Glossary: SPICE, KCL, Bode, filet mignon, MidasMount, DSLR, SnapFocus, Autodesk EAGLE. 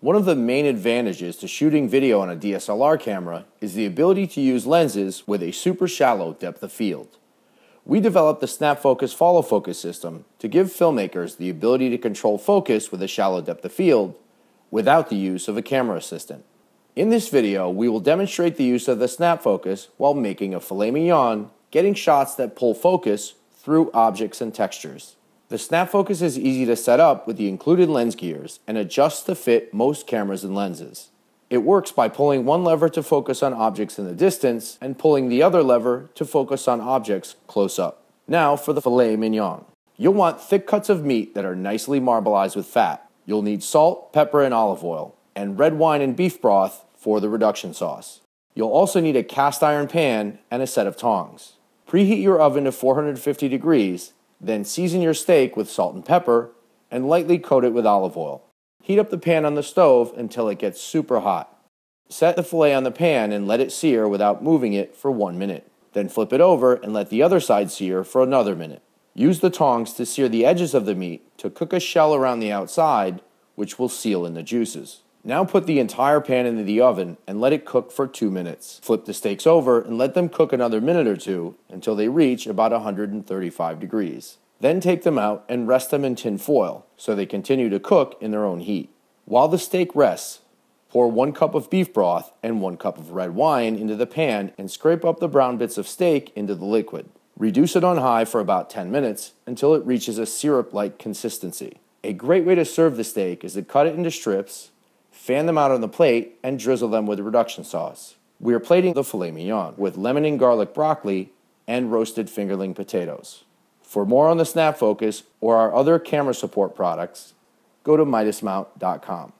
One of the main advantages to shooting video on a DSLR camera is the ability to use lenses with a super shallow depth of field. We developed the SnapFocus follow focus system to give filmmakers the ability to control focus with a shallow depth of field without the use of a camera assistant. In this video, we will demonstrate the use of the SnapFocus while making a filet mignon, getting shots that pull focus through objects and textures. The SnapFocus is easy to set up with the included lens gears and adjusts to fit most cameras and lenses. It works by pulling one lever to focus on objects in the distance and pulling the other lever to focus on objects close up. Now for the filet mignon. You'll want thick cuts of meat that are nicely marbleized with fat. You'll need salt, pepper, and olive oil, and red wine and beef broth for the reduction sauce. You'll also need a cast iron pan and a set of tongs. Preheat your oven to 450 degrees . Then season your steak with salt and pepper and lightly coat it with olive oil. Heat up the pan on the stove until it gets super hot. Set the filet on the pan and let it sear without moving it for 1 minute. Then flip it over and let the other side sear for another minute. Use the tongs to sear the edges of the meat to cook a shell around the outside, which will seal in the juices. Now put the entire pan into the oven and let it cook for 2 minutes. Flip the steaks over and let them cook another minute or two until they reach about 135 degrees. Then take them out and rest them in tin foil so they continue to cook in their own heat. While the steak rests, pour 1 cup of beef broth and 1 cup of red wine into the pan and scrape up the brown bits of steak into the liquid. Reduce it on high for about 10 minutes until it reaches a syrup-like consistency. A great way to serve the steak is to cut it into strips, fan them out on the plate, and drizzle them with reduction sauce. We are plating the filet mignon with lemon and garlic broccoli and roasted fingerling potatoes. For more on the SnapFocus or our other camera support products, go to MidasMount.com.